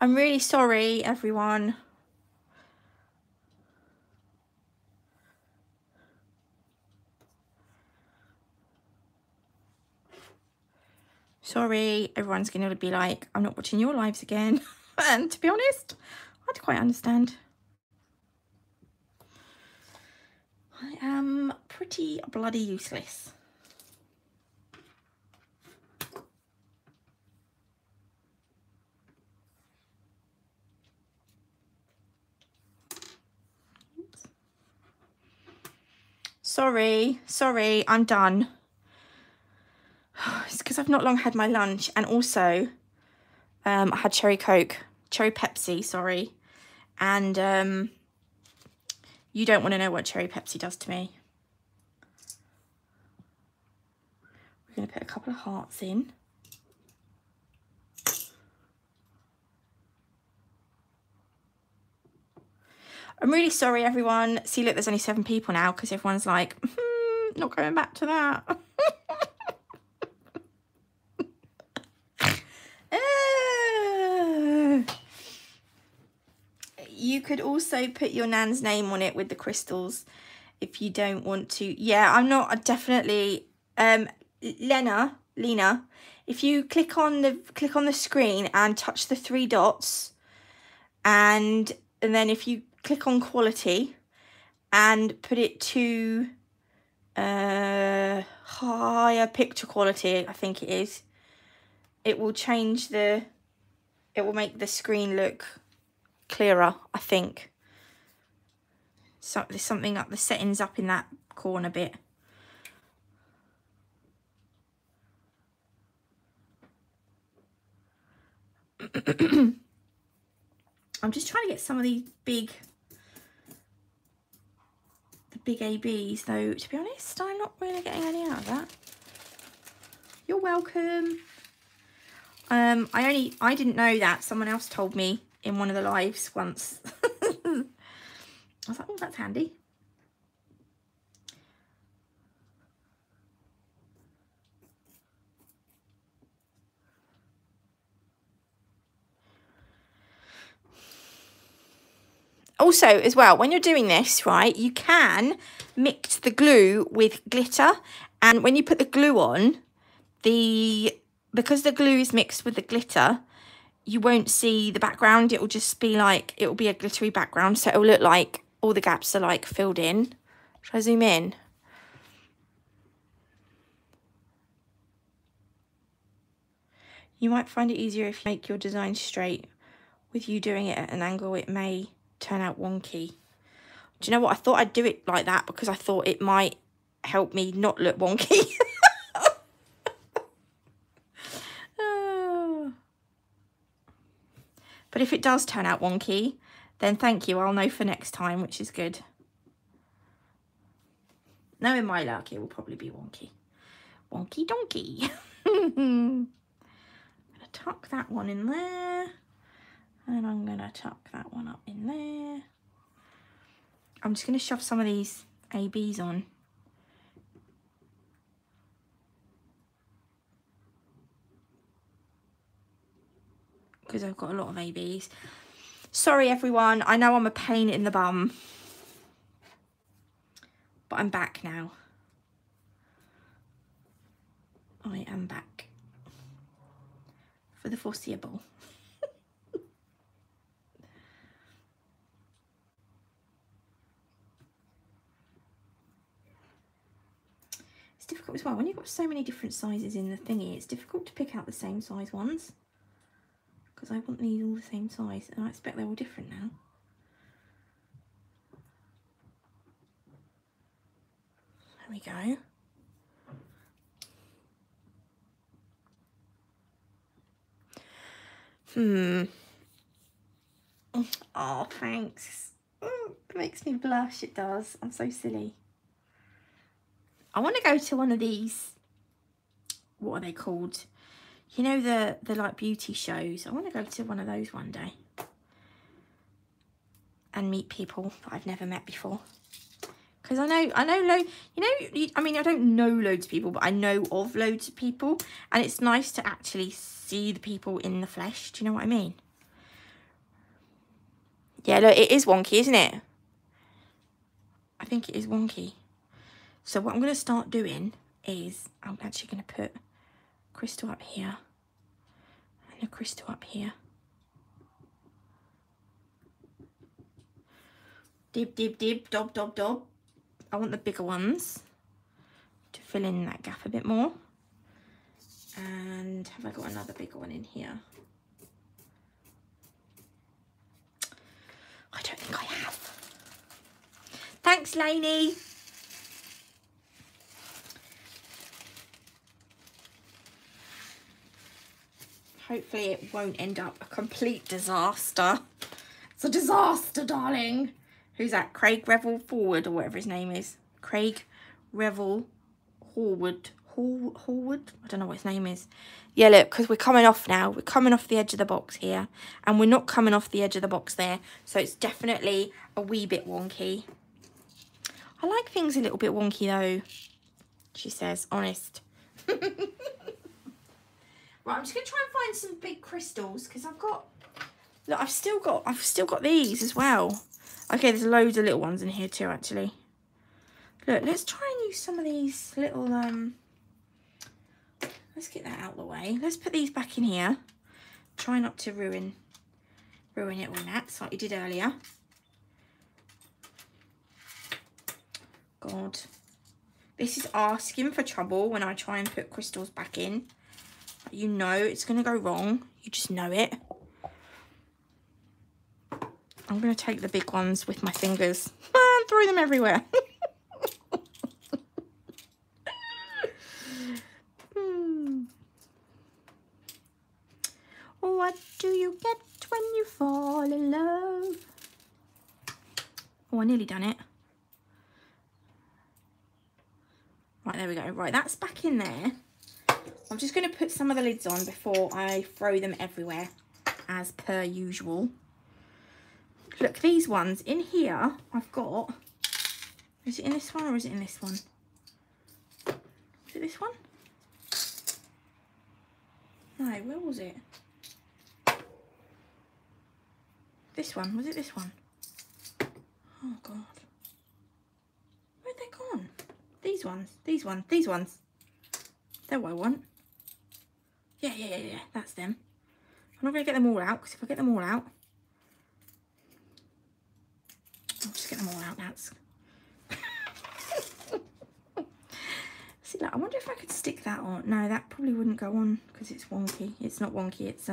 I'm really sorry, everyone. Sorry, everyone's going to be like, I'm not watching your lives again. And to be honest, I don't quite understand. I am pretty bloody useless. Sorry, I'm done. It's because I've not long had my lunch, and also I had cherry Pepsi, sorry. And you don't want to know what cherry Pepsi does to me. We're going to put a couple of hearts in. I'm really sorry, everyone. See, look, there's only 7 people now because everyone's like, not going back to that. You could also put your nan's name on it with the crystals if you don't want to. Yeah, I'm not, definitely. Lena, if you click on the screen and touch the 3 dots, and then if you click on quality and put it to higher picture quality, I think it is, it will change the, it will make the screen look clearer, I think. So there's something up, the settings up in that corner bit. I'm just trying to get some of these big ABs, though, to be honest, I'm not really getting any out of that. You're welcome. I didn't know that. Someone else told me in one of the lives once. I was like, oh, that's handy. Also, as well, when you're doing this, right, you can mix the glue with glitter. And when you put the glue on, because the glue is mixed with the glitter, you won't see the background. It will just be like, it will be a glittery background. So it will look like all the gaps are like filled in. Should I zoom in? You might find it easier if you make your design straight. With you doing it at an angle, it may turn out wonky. Do you know what? I thought I'd do it like that because I thought it might help me not look wonky. But if it does turn out wonky, then thank you. I'll know for next time, which is good. Knowing my luck, it will probably be wonky. Wonky donkey. I'm gonna tuck that one in there. And I'm going to tuck that one up in there. I'm just going to shove some of these ABs on. Because I've got a lot of ABs. Sorry, everyone. I know I'm a pain in the bum. But I'm back now. I am back. For the foreseeable. Difficult as well when you've got so many different sizes in the thingy. It's difficult to pick out the same size ones because I want these all the same size, and I expect they're all different now. There we go. Oh, thanks. It makes me blush. It does. I'm so silly. I want to go to one of these, what are they called? You know, the like beauty shows. I want to go to one of those one day and meet people that I've never met before. Because I don't know loads of people, but I know of loads of people. And it's nice to actually see the people in the flesh. Do you know what I mean? Yeah, look, it is wonky, isn't it? I think it is wonky. So what I'm going to start doing is I'm actually going to put crystal up here and a crystal up here. Dib, dib, dib, dob, dob, dob. I want the bigger ones to fill in that gap a bit more. And have I got another bigger one in here? I don't think I have. Thanks, Lainey. Hopefully it won't end up a complete disaster. It's a disaster, darling. Who's that? Craig Revel Forward, or whatever his name is. Craig Revel Horwood. Horwood? I don't know what his name is. Yeah, look, because we're coming off now. We're coming off the edge of the box here. And we're not coming off the edge of the box there. So it's definitely a wee bit wonky. I like things a little bit wonky, though. She says, honest. Right, I'm just going to try and find some big crystals. Because I've got... Look, I've still got these as well. Okay, there's loads of little ones in here too, actually. Look, let's try and use some of these little, let's get that out of the way. Let's put these back in here. Try not to ruin it all, that's like you did earlier. God. This is asking for trouble when I try and put crystals back in. You know it's going to go wrong. You just know it. I'm going to take the big ones with my fingers and throw them everywhere. What do you get when you fall in love? Oh, I nearly done it. Right, there we go. Right, that's back in there. I'm just going to put some of the lids on before I throw them everywhere, as per usual. Look, these ones in here, I've got, is it in this one or is it in this one? Is it this one? No, where was it? This one, was it this one? Oh, God. Where'd they gone? These ones. They're what I want. Yeah, that's them. I'm not going to get them all out, because if I get them all out, I'll just get them all out now. See, like, I wonder if I could stick that on. No, that probably wouldn't go on because it's wonky. It's not wonky. It's,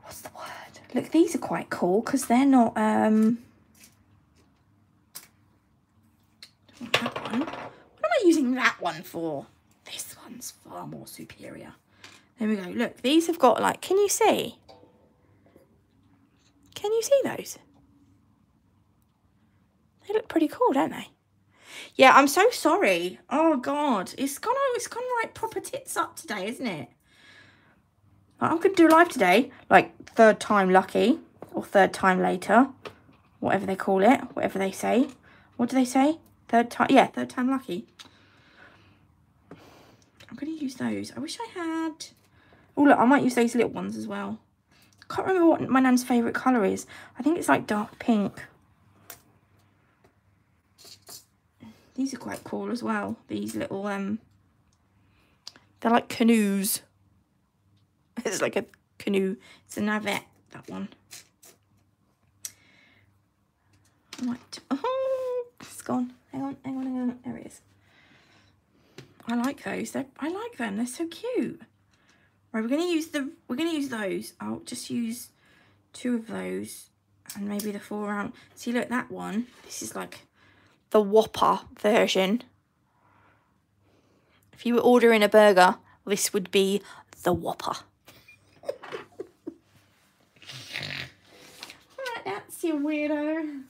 what's the word? Look, these are quite cool because they're not, I don't want that one. What am I using that one for? This one's far more superior. There we go. Look, these have got, like, can you see? Can you see those? They look pretty cool, don't they? Yeah, I'm so sorry. Oh, God. It's gone right proper tits up today, isn't it? I'm going to do a live today. Like, third time lucky. Or third time later. Whatever they call it. Whatever they say. What do they say? Third time. Yeah, third time lucky. I'm going to use those. I wish I had... Oh, look, I might use those little ones as well. Can't remember what my nan's favourite colour is. I think it's like dark pink. These are quite cool as well. These little, they're like canoes. It's like a canoe. It's a navette, that one. Right. Oh, it's gone. Hang on. There it is. I like those. I like them. They're so cute. Right, we're gonna use those. I'll just use two of those and maybe the four round. See, look, that one. This is like the Whopper version. If you were ordering a burger, this would be the Whopper. Alright, that's your weirdo.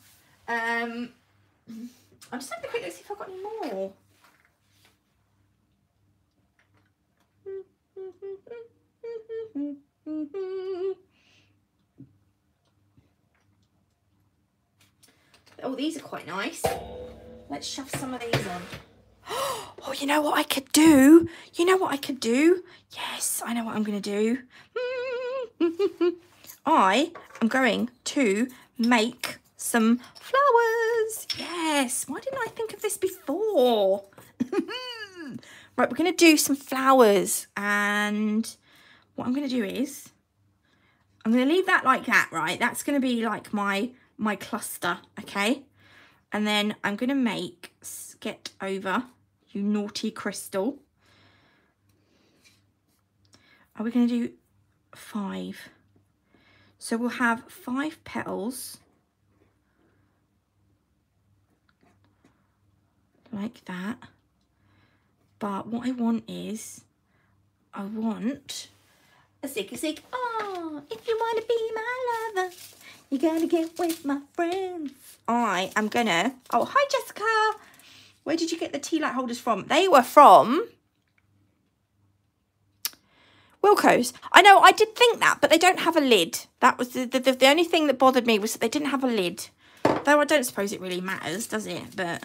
I'm just having a quick look, see if I've got any more. Oh, these are quite nice. Let's shove some of these on. Oh, you know what I could do? You know what I could do? Yes, I know what I'm going to do. I am going to make some flowers. Yes, why didn't I think of this before? Right, we're going to do some flowers. And what I'm going to do is, I'm going to leave that like that, right? That's going to be like my cluster, okay? And then I'm going to make, get over, you naughty Crystal. Are we going to do 5? So we'll have 5 petals. Like that. But what I want is, I want a zig-a-zig. Oh, if you want to be my lover, you gotta get with my friends. I am gonna, oh, hi Jessica. Where did you get the tea light holders from? They were from Wilco's. I know, I did think that, but they don't have a lid. That was the only thing that bothered me, was that they didn't have a lid. Though I don't suppose it really matters, does it? But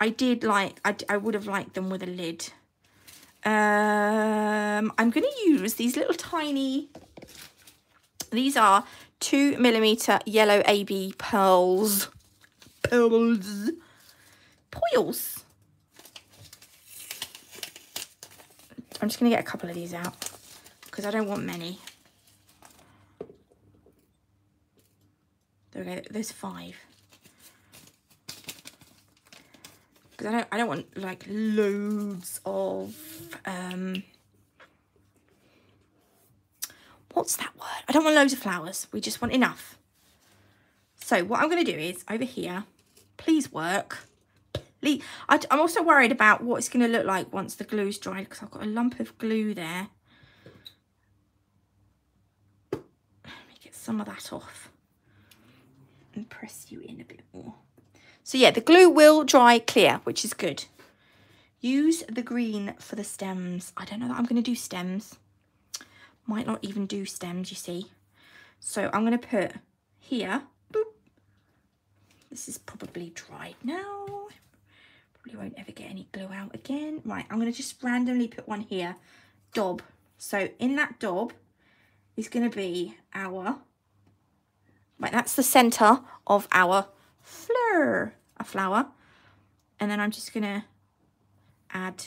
I did like, I would have liked them with a lid. I'm going to use these little tiny, these are 2mm yellow AB pearls. Poils. I'm just going to get a couple of these out because I don't want many. There we go. There's 5. Because I don't want like loads of what's that word? I don't want loads of flowers. We just want enough. So what I'm going to do is over here. Please work. I'm also worried about what it's going to look like once the glue's dried, because I've got a lump of glue there. Let me get some of that off and press you in a bit more. So yeah, the glue will dry clear, which is good. Use the green for the stems. I don't know that I'm going to do stems. Might not even do stems, you see. So I'm going to put here. Boop. This is probably dried now. You won't ever get any glue out again. Right, I'm going to just randomly put one here. Dob. So in that dob is going to be our... Right, that's the centre of our fleur. A flower. And then I'm just going to add...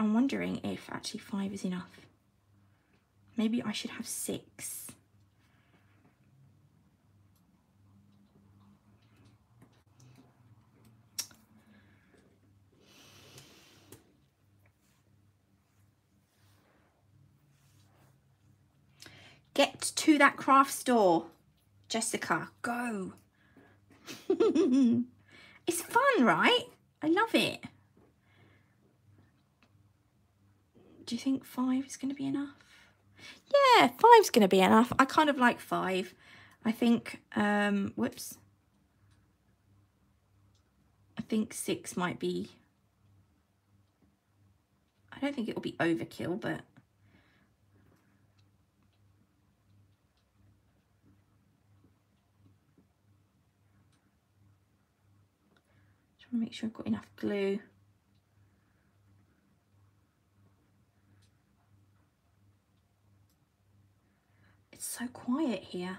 I'm wondering if actually 5 is enough. Maybe I should have 6. Get to that craft store, Jessica, go. It's fun, right? I love it. Do you think 5 is going to be enough? Yeah, 5's going to be enough. I kind of like 5. I think, whoops. I think 6 might be, I don't think it will be overkill, but. Make sure I've got enough glue. It's so quiet here.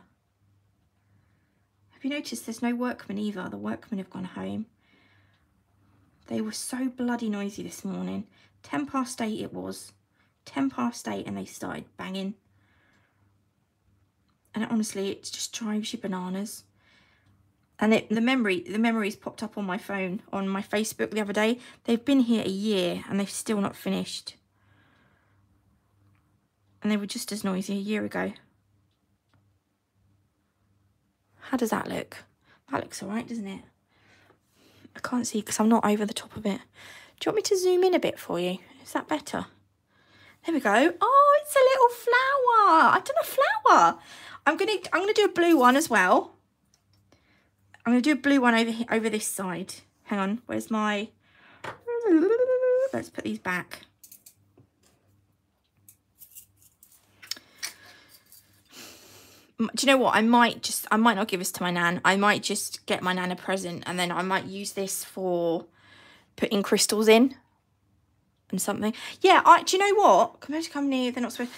Have you noticed there's no workmen either? The workmen have gone home. They were so bloody noisy this morning. 8:10 it was. 8:10 and they started banging. And honestly, it just drives you bananas. And the memories popped up on my phone, on my Facebook the other day. They've been here a year and they've still not finished. And they were just as noisy a year ago. How does that look? That looks all right, doesn't it? I can't see because I'm not over the top of it. Do you want me to zoom in a bit for you? Is that better? There we go. Oh, it's a little flower. I done a flower. I'm gonna do a blue one as well. I'm gonna do a blue one over here, over this side. Hang on, where's my? Let's put these back. Do you know what? I might not give this to my nan. I might just get my nan a present, and then I might use this for putting crystals in and something. Yeah, do you know what? Cosmetic company, they're not supposed.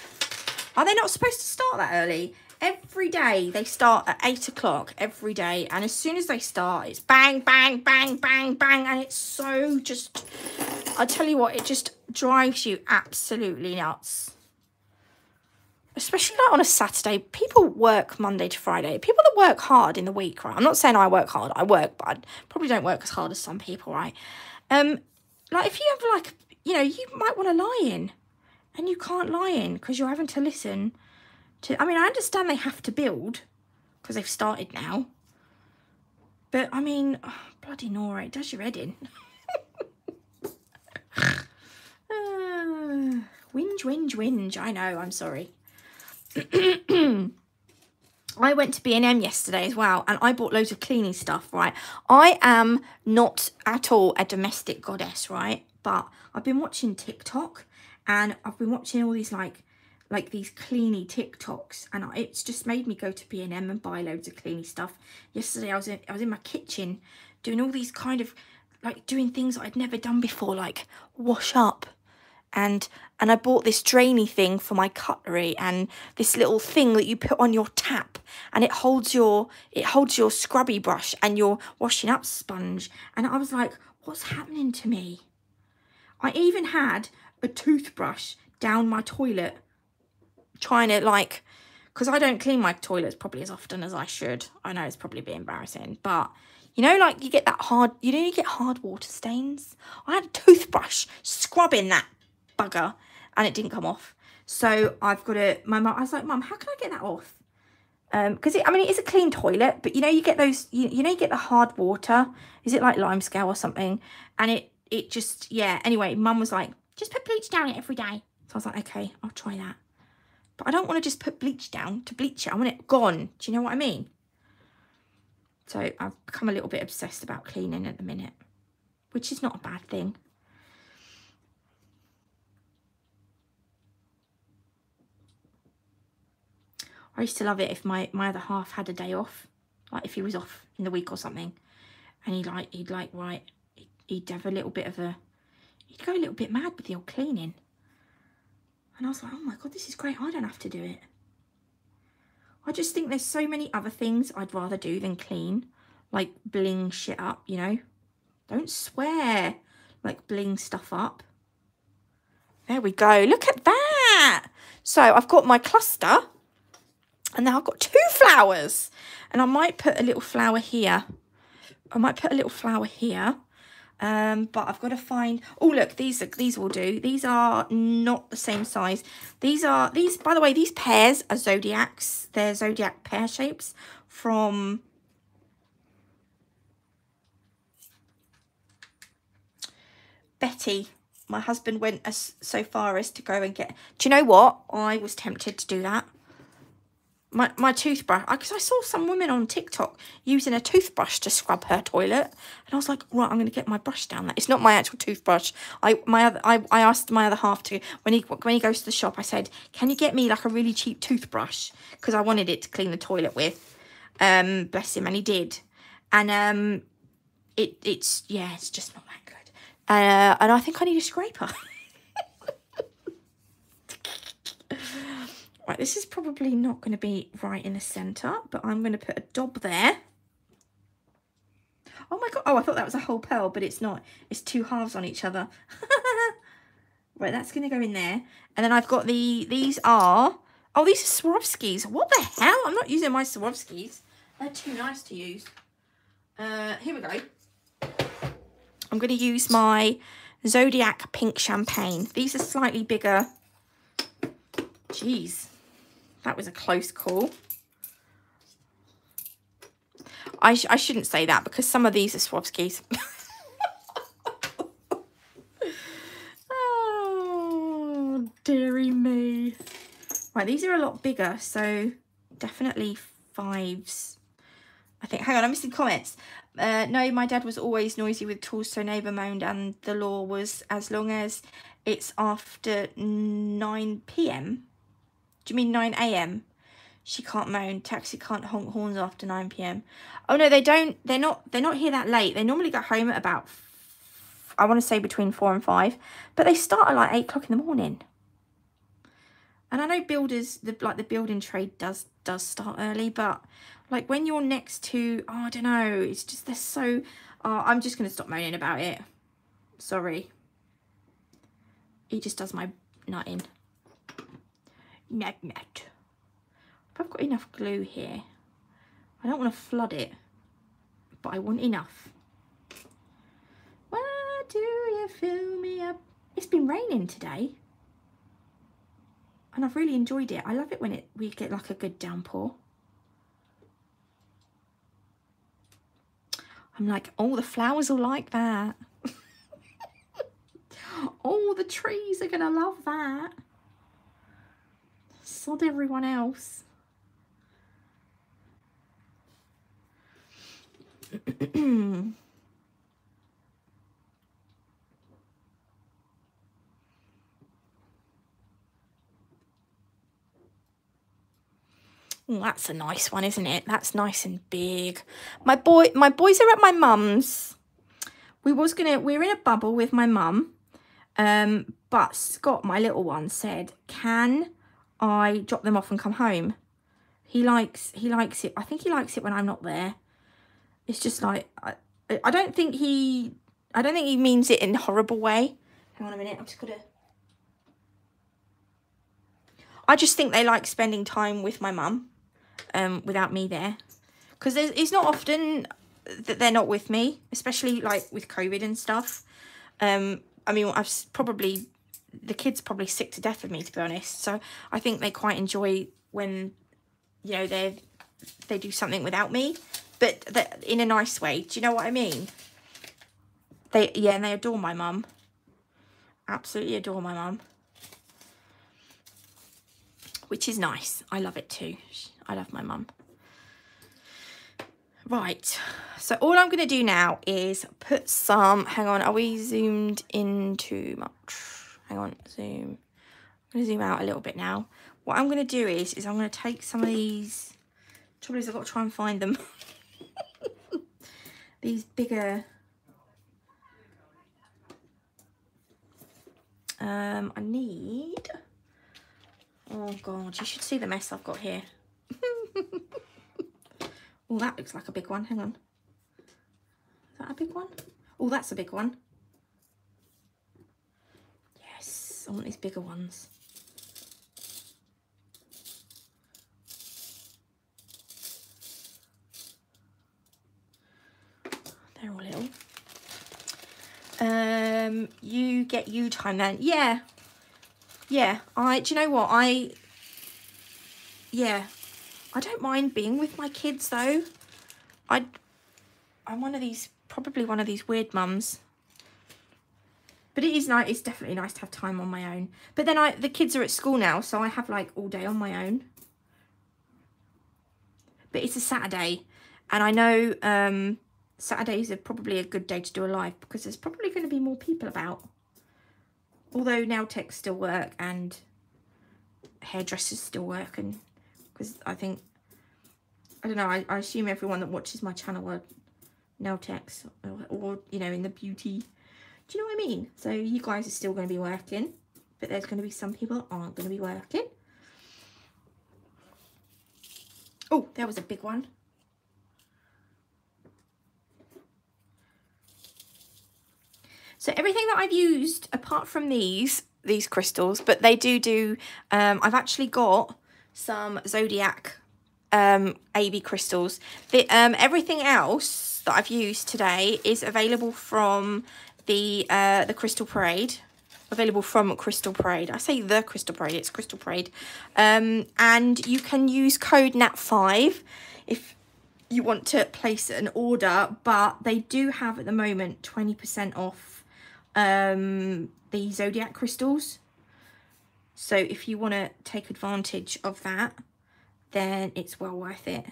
Are they not supposed to start that early? Every day they start at 8 o'clock every day, and as soon as they start, it's bang, bang, bang, bang, bang, and it's so just. I tell you what, it just drives you absolutely nuts. Especially like on a Saturday. People work Monday to Friday. People that work hard in the week, right? I'm not saying I work hard. I work, but I probably don't work as hard as some people, right? Like if you have like, you know, you might want to lie in, and you can't lie in because you're having to listen to. I mean, I understand they have to build because they've started now. But I mean, oh, bloody Nora, it does your head in. Whinge, whinge, whinge. I know. I'm sorry. I went to B&M yesterday as well, and I bought loads of cleaning stuff, right? I am not at all a domestic goddess, right? But I've been watching TikTok, and I've been watching all these like these cleany TikToks, and it's just made me go to B&M and buy loads of cleany stuff. Yesterday I was in my kitchen doing all these kind of like doing things that I'd never done before, like wash up. And I bought this drainy thing for my cutlery, and this little thing that you put on your tap, and it holds your scrubby brush and your washing up sponge. And I was like, what's happening to me? I even had a toothbrush down my toilet, trying to like, because I don't clean my toilets probably as often as I should. I know it's probably a bit embarrassing, but you know, like you get that hard, you know, you get hard water stains. I had a toothbrush scrubbing that bugger, and it didn't come off. So I've got it. My mum, I was like, Mum, how can I get that off? Because I mean, it is a clean toilet, but you know, you get those. You know, you get the hard water. Is it like lime scale or something? And it just, yeah. Anyway, Mum was like, just put bleach down it every day. So I was like, okay, I'll try that. But I don't want to just put bleach down to bleach it. I want it gone. Do you know what I mean? So I've become a little bit obsessed about cleaning at the minute, which is not a bad thing. I used to love it if my other half had a day off, like if he was off in the week or something, and he'd have a little bit of a, he'd go a little bit mad with the old cleaning, and I was like, oh my god, this is great, I don't have to do it. I just think there's so many other things I'd rather do than clean, like bling shit up, you know, don't swear, like bling stuff up. There we go, look at that. So I've got my cluster. And now I've got 2 flowers, and I might put a little flower here. I might put a little flower here, but I've got to find. Oh look, these will do. These are not the same size. These. By the way, these pears are zodiacs. They're zodiac pear shapes from. Betty, my husband went so far as to go and get. Do you know what? I was tempted to do that. My toothbrush, because I saw some women on TikTok using a toothbrush to scrub her toilet, and I was like, right, I'm going to get my brush down there. It's not my actual toothbrush. I asked my other half to, when he goes to the shop, I said, can you get me like a really cheap toothbrush, because I wanted it to clean the toilet with. Bless him, and he did, and it's just not that good, and I think I need a scraper. Right, this is probably not going to be right in the centre, but I'm going to put a dob there. Oh my god, oh, I thought that was a whole pearl, but it's not. It's 2 halves on each other. Right, that's going to go in there. And then I've got these are Swarovskis. What the hell? I'm not using my Swarovskis. They're too nice to use. Here we go. I'm going to use my Zodiac pink champagne. These are slightly bigger. Jeez, that was a close call. I shouldn't say that, because some of these are Swarovskis. Oh, dearie me. Right, these are a lot bigger, so definitely fives, I think. Hang on, I'm missing comments. No, my dad was always noisy with tools, so neighbour moaned, and the law was as long as it's after 9 p.m. Do you mean 9 a.m? She can't moan. Taxi can't honk horns after 9 p.m. Oh no, they don't. They're not here that late. They normally get home at about, I want to say, between 4 and 5, but they start at like 8 o'clock in the morning. And I know builders, the building trade does start early, but like when you're next to, oh, I don't know, it's just, they're so, oh, I'm just going to stop moaning about it. Sorry. He just does my nut in. Nut. I've got enough glue here. I don't want to flood it, but I want enough. Why do you fill me up? It's been raining today. And I've really enjoyed it. I love it when we get like a good downpour. I'm like, oh, the flowers will like that. Oh, the trees are gonna love that. Sod everyone else. Oh, that's a nice one, isn't it? That's nice and big. My boys are at my mum's. We're in a bubble with my mum. But Scott, my little one, said, can I drop them off and come home? He likes it. I think he likes it when I'm not there. It's just like, I don't think he means it in a horrible way. Hang on a minute, I just think they like spending time with my mum. Without me there, because it's not often that they're not with me, especially like with COVID and stuff. I mean, the kids probably sick to death of me, to be honest, so I think they quite enjoy when, you know, they do something without me, but in a nice way. Do you know what I mean? And they adore my mum, absolutely adore my mum, which is nice. I love it too. I love my mum. Right, so all I'm going to do now is put some, hang on, are we zoomed in too much? Hang on, zoom. I'm going to zoom out a little bit now. What I'm going to do is I'm going to take some of these, trouble is I've got to try and find them. These bigger, I need, oh God, you should see the mess I've got here. Oh, that looks like a big one. Hang on. Is that a big one? Oh, that's a big one. Yes, I want these bigger ones. They're all little. You get you time then. Yeah. Yeah. Do you know what? Yeah. I don't mind being with my kids though. I'm probably one of these weird mums. But it is nice. It's definitely nice to have time on my own. But then the kids are at school now, so I have like all day on my own. But it's a Saturday, and I know Saturdays are probably a good day to do a live because there's probably going to be more people about. Although nail techs still work and hairdressers still work, and I think, I don't know, I assume everyone that watches my channel are nail techs or you know, in the beauty. Do you know what I mean? So you guys are still going to be working, but there's going to be some people that aren't going to be working. Oh, there was a big one. So everything that I've used, apart from these crystals, but they do, I've actually got some Zodiac AB crystals. Everything else that I've used today is available from the Crystal Parade. Available from Crystal Parade. I say the Crystal Parade, it's Crystal Parade. And you can use code NAT5 if you want to place an order, but they do have at the moment 20% off the Zodiac crystals. So if you want to take advantage of that, then it's well worth it.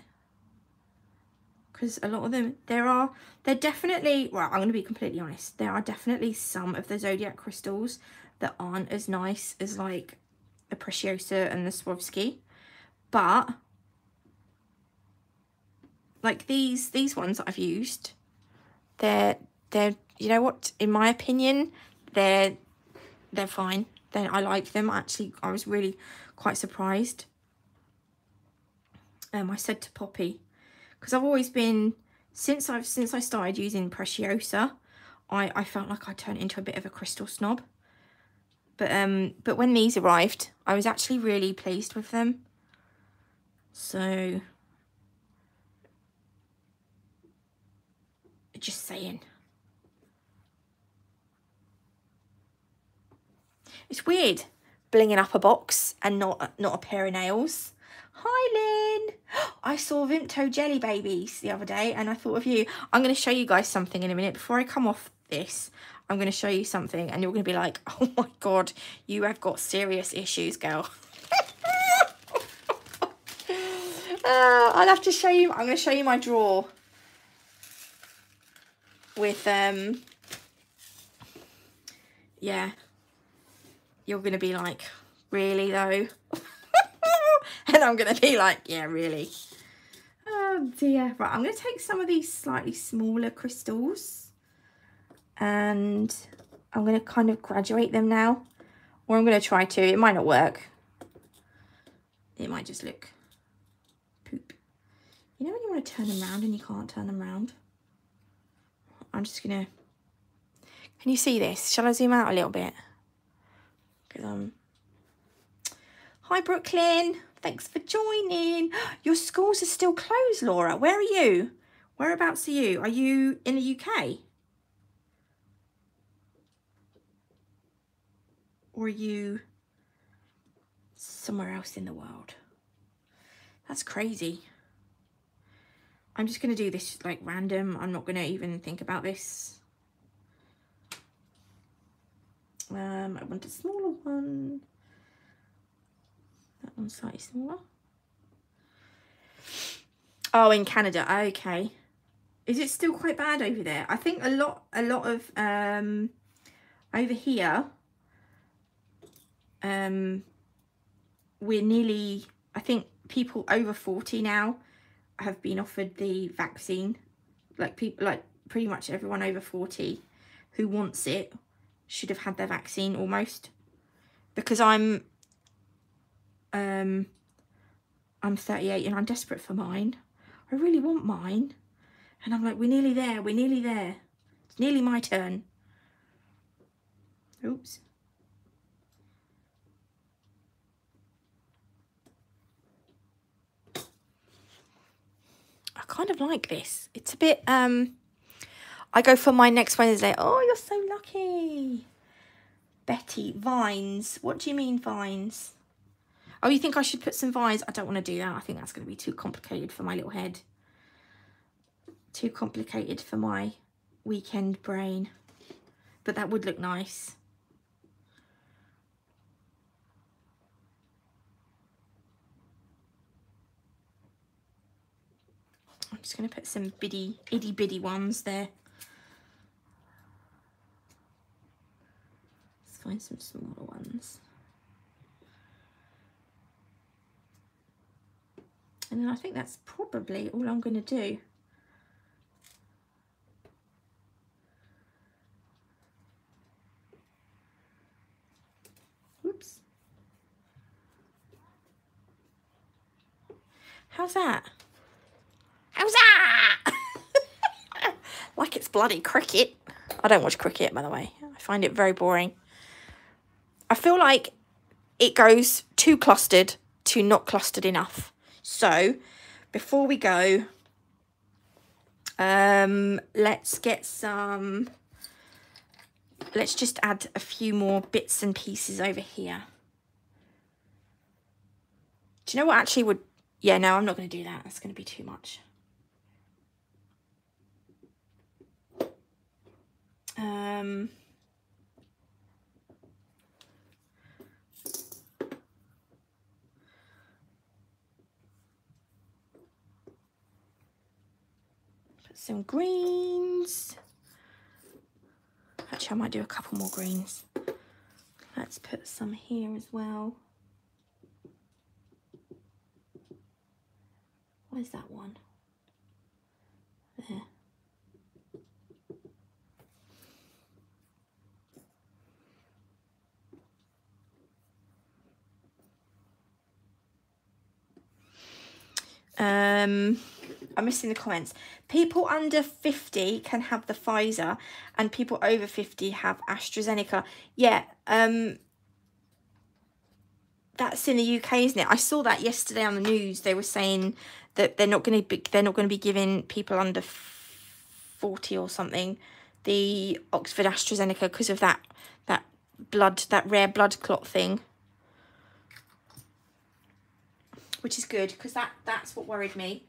Because a lot of them, they're definitely, well, I'm going to be completely honest, there are definitely some of the Zodiac crystals that aren't as nice as like the Preciosa and the Swarovski, but like these ones that I've used, they're, you know what, in my opinion, they're fine. Then I like them. Actually, I was really quite surprised. I said to Poppy, because I've always been, since I started using Preciosa, I felt like I turned into a bit of a crystal snob. But when these arrived, I was actually really pleased with them. So, just saying. It's weird blinging up a box and not a pair of nails. Hi Lynn! I saw Vimto jelly babies the other day and I thought of you. I'm going to show you guys something in a minute. Before I come off this, I'm going to show you something and you're going to be like, oh my god, you have got serious issues, girl. I'll have to show you. I'm going to show you my drawer with, yeah. You're going to be like, really though? And I'm going to be like, yeah, really. Oh dear. Right, I'm going to take some of these slightly smaller crystals and I'm going to kind of graduate them now. Or I'm going to try to. It might not work. It might just look poop. You know when you want to turn them round and you can't turn them round? I'm just going to... Can you see this? Shall I zoom out a little bit? Because Hi Brooklyn. Thanks for joining. Your schools are still closed, Laura. Where are you? Whereabouts are you? Are you in the UK? Or are you somewhere else in the world? That's crazy. I'm just going to do this like random. I'm not going to even think about this. I want a smaller one. That one's slightly smaller. Oh, in Canada. Okay. Is it still quite bad over there? I think a lot of over here we're nearly, I think people over 40 now have been offered the vaccine. Like people, like pretty much everyone over 40 who wants it should have had their vaccine almost. Because I'm 38 and I'm desperate for mine. I really want mine. And I'm like, we're nearly there, we're nearly there. It's nearly my turn. Oops. I kind of like this. It's a bit, I go for mine next Wednesday. Oh, you're so lucky. Betty, vines. What do you mean vines? Oh, you think I should put some vines? I don't want to do that. I think that's going to be too complicated for my little head. Too complicated for my weekend brain. But that would look nice. I'm just going to put some itty bitty ones there. Let's find some smaller ones. And then I think that's probably all I'm going to do. Oops. How's that? How's that? Like it's bloody cricket. I don't watch cricket, by the way. I find it very boring. I feel like it goes too clustered to not clustered enough. So, before we go, let's get some, let's just add a few more bits and pieces over here. Do you know what actually would, yeah, no, I'm not going to do that. That's going to be too much. some greens. Actually, I might do a couple more greens. Let's put some here as well. Where's that one? There. I'm missing the comments. People under 50 can have the Pfizer and people over 50 have AstraZeneca. Yeah, that's in the UK, isn't it? I saw that yesterday on the news. They were saying that they're not going to be giving people under 40 or something the Oxford AstraZeneca because of that rare blood clot thing. Which is good, because that's what worried me.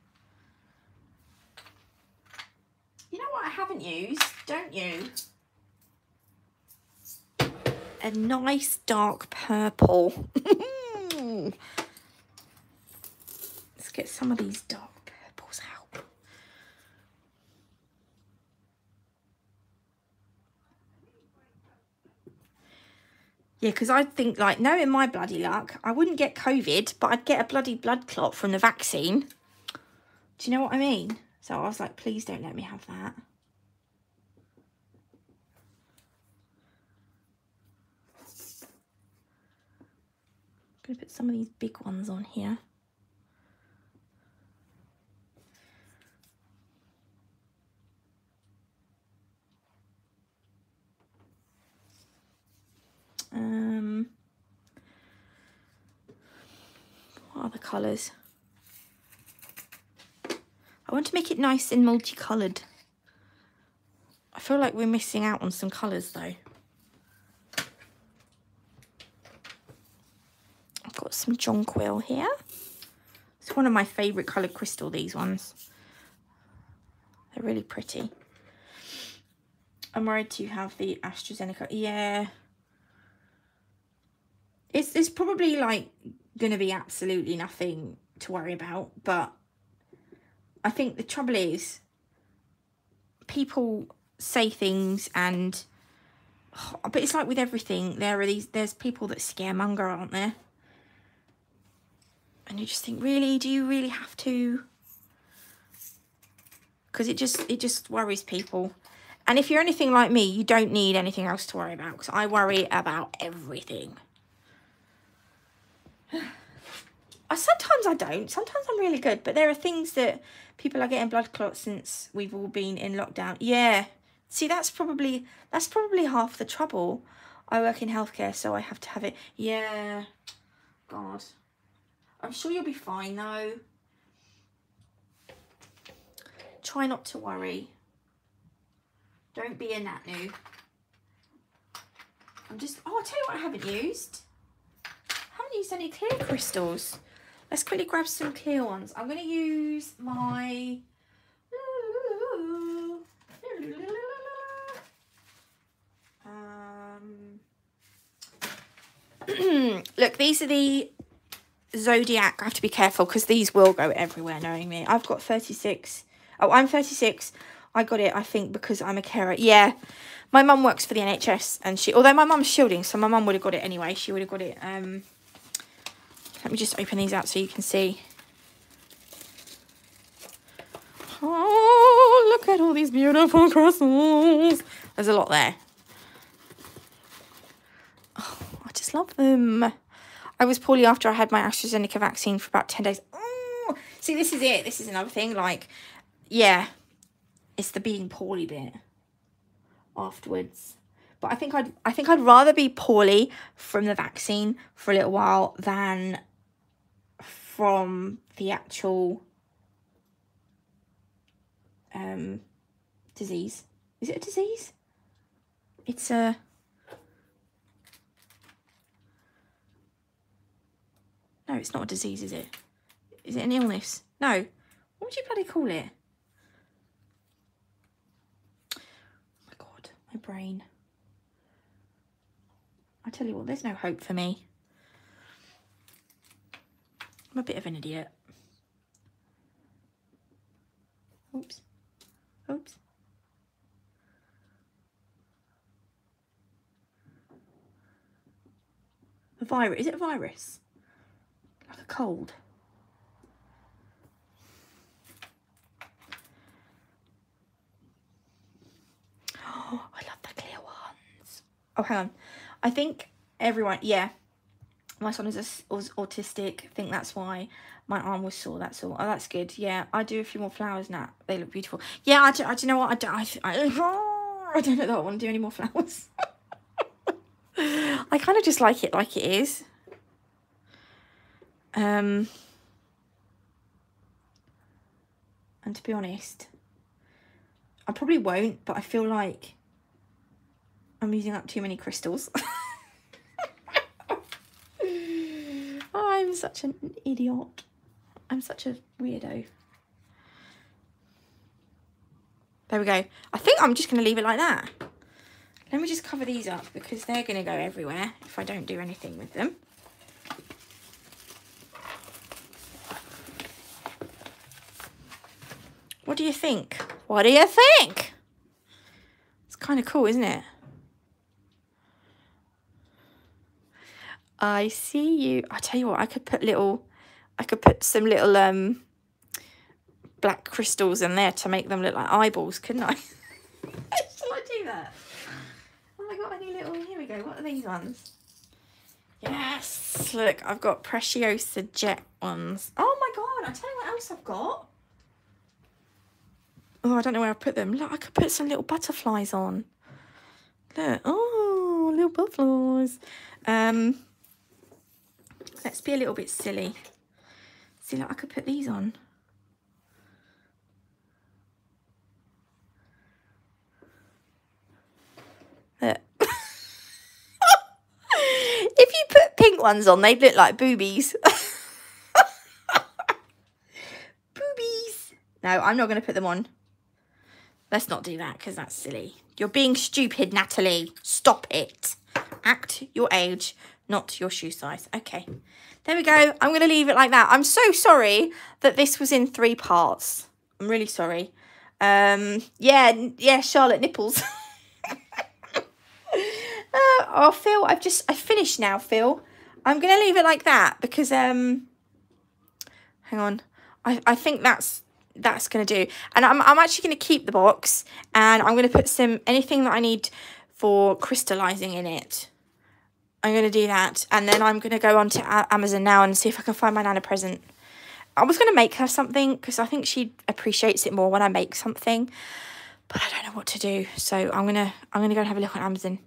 You know what I haven't used, don't you? A nice dark purple. Let's get some of these dark purples out. Yeah, because I think, like, knowing my bloody luck, I wouldn't get COVID, but I'd get a bloody blood clot from the vaccine. Do you know what I mean? So I was like, please don't let me have that. I'm going to put some of these big ones on here. What are the colours? I want to make it nice and multicoloured. I feel like we're missing out on some colours though. I've got some Jonquil here. It's one of my favourite coloured crystal, these ones. They're really pretty. I'm worried to have the AstraZeneca. Yeah. It's probably like going to be absolutely nothing to worry about, but I think the trouble is people say things and, but it's like with everything, there's people that scaremonger, aren't there? And you just think, really, do you really have to? Because it just worries people. And if you're anything like me, you don't need anything else to worry about, because I worry about everything. Sometimes I don't. Sometimes I'm really good. But there are things that people are getting blood clots since we've all been in lockdown. Yeah. See, that's probably half the trouble. I work in healthcare, so I have to have it. Yeah. God. I'm sure you'll be fine, though. Try not to worry. Don't be a Natnu. Oh, I'll tell you what I haven't used. I haven't used any clear crystals. Let's quickly grab some clear ones. I'm going to use my... Look, these are the Zodiac. I have to be careful because these will go everywhere, knowing me. I've got 36. Oh, I'm 36. I got it, I think, because I'm a carer. Yeah, my mum works for the NHS. And she... Although my mum's shielding, so my mum would have got it anyway. She would have got it... Let me just open these out so you can see. Oh, look at all these beautiful crystals. There's a lot there. Oh, I just love them. I was poorly after I had my AstraZeneca vaccine for about 10 days. Oh, see, this is it. This is another thing. Like, yeah, it's the being poorly bit afterwards. But I think I'd rather be poorly from the vaccine for a little while than from the actual disease. Is it a disease? It's a... No, it's not a disease, is it? Is it an illness? No. What would you bloody call it? Oh my God, my brain. I tell you what, there's no hope for me. I'm a bit of an idiot. Oops. Oops. A virus. Is it a virus? Like a cold. Oh, I love the clear ones. Oh, hang on. I think everyone, yeah. My son was autistic. I think that's why my arm was sore. That's all. Oh, that's good. Yeah, I do a few more flowers now. They look beautiful. Yeah, do you know what? I don't know that I want to do any more flowers. I kind of just like it is. And to be honest, I probably won't, but I feel like I'm using up too many crystals. I'm such an idiot. I'm such a weirdo. There we go. I think I'm just going to leave it like that. Let me just cover these up because they're going to go everywhere if I don't do anything with them. What do you think? What do you think? It's kind of cool, isn't it? I see you. I tell you what, I could put some little black crystals in there to make them look like eyeballs, couldn't I? Shall I do that? Have I got any little, here we go, what are these ones? Yes, look, I've got Preciosa jet ones. Oh my God, I tell you what else I've got. Oh, I don't know where I put them. Look, I could put some little butterflies on. Look, oh, little butterflies. Let's be a little bit silly. See, look, I could put these on. If you put pink ones on, they'd look like boobies. Boobies. No, I'm not going to put them on. Let's not do that because that's silly. You're being stupid, Natalie. Stop it. Act your age, not your shoe size. Okay, there we go. I'm going to leave it like that. I'm so sorry that this was in 3 parts. I'm really sorry. Yeah, Charlotte nipples. Oh, Phil, I finished now, Phil. I'm going to leave it like that because, hang on. I think that's going to do. And I'm actually going to keep the box and I'm going to put anything that I need for crystallizing in it. I'm going to do that. And then I'm going to go on to Amazon now and see if I can find my Nana present. I was going to make her something because I think she appreciates it more when I make something, but I don't know what to do. So I'm going to go and have a look on Amazon.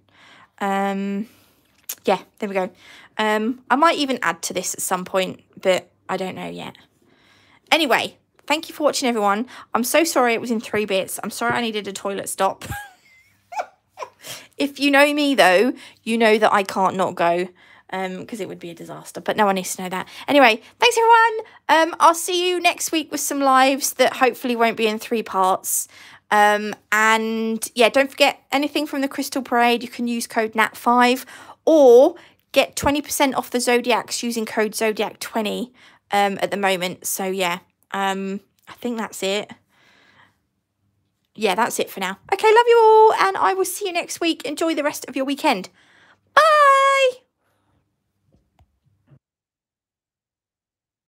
Yeah, there we go. I might even add to this at some point, but I don't know yet. Anyway, thank you for watching, everyone. I'm so sorry it was in 3 bits. I'm sorry I needed a toilet stop. If you know me, though, you know that I can't not go because it would be a disaster. But no one needs to know that. Anyway, thanks, everyone. I'll see you next week with some lives that hopefully won't be in 3 parts. And yeah, don't forget, anything from the Crystal Parade, you can use code NAT5 or get 20% off the Zodiacs using code Zodiac20 at the moment. So yeah, I think that's it. Yeah, that's it for now. Okay, love you all, and I will see you next week. Enjoy the rest of your weekend.